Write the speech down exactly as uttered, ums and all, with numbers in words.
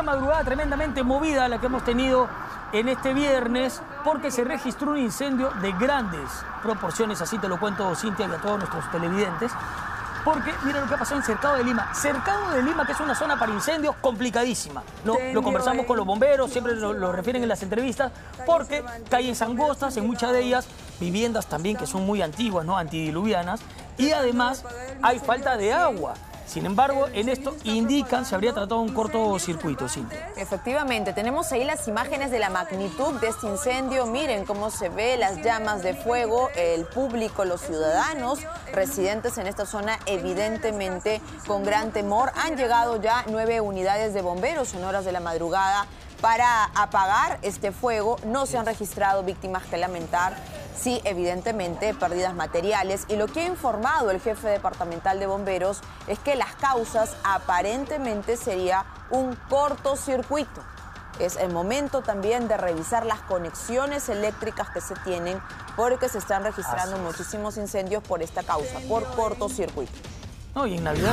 una madrugada tremendamente movida la que hemos tenido en este viernes, porque se registró un incendio de grandes proporciones, así te lo cuento, Cintia, y a todos nuestros televidentes, porque mira lo que ha pasado en Cercado de Lima. Cercado de Lima, que es una zona para incendios complicadísima, ¿no? Lo conversamos con los bomberos, siempre lo, lo refieren en las entrevistas, porque calles angostas, en muchas de ellas, viviendas también que son muy antiguas, ¿no? Antidiluvianas, y además hay falta de agua. Sin embargo, en esto indican se habría tratado un cortocircuito, Cintia. Efectivamente, tenemos ahí las imágenes de la magnitud de este incendio. Miren cómo se ve las llamas de fuego, el público, los ciudadanos residentes en esta zona, evidentemente con gran temor. Han llegado ya nueve unidades de bomberos en horas de la madrugada para apagar este fuego. No se han registrado víctimas que lamentar. Sí, evidentemente, pérdidas materiales. Y lo que ha informado el jefe departamental de bomberos es que las causas aparentemente sería un cortocircuito. Es el momento también de revisar las conexiones eléctricas que se tienen, porque se están registrando muchísimos incendios por esta causa, por cortocircuito. No, y en Navidad...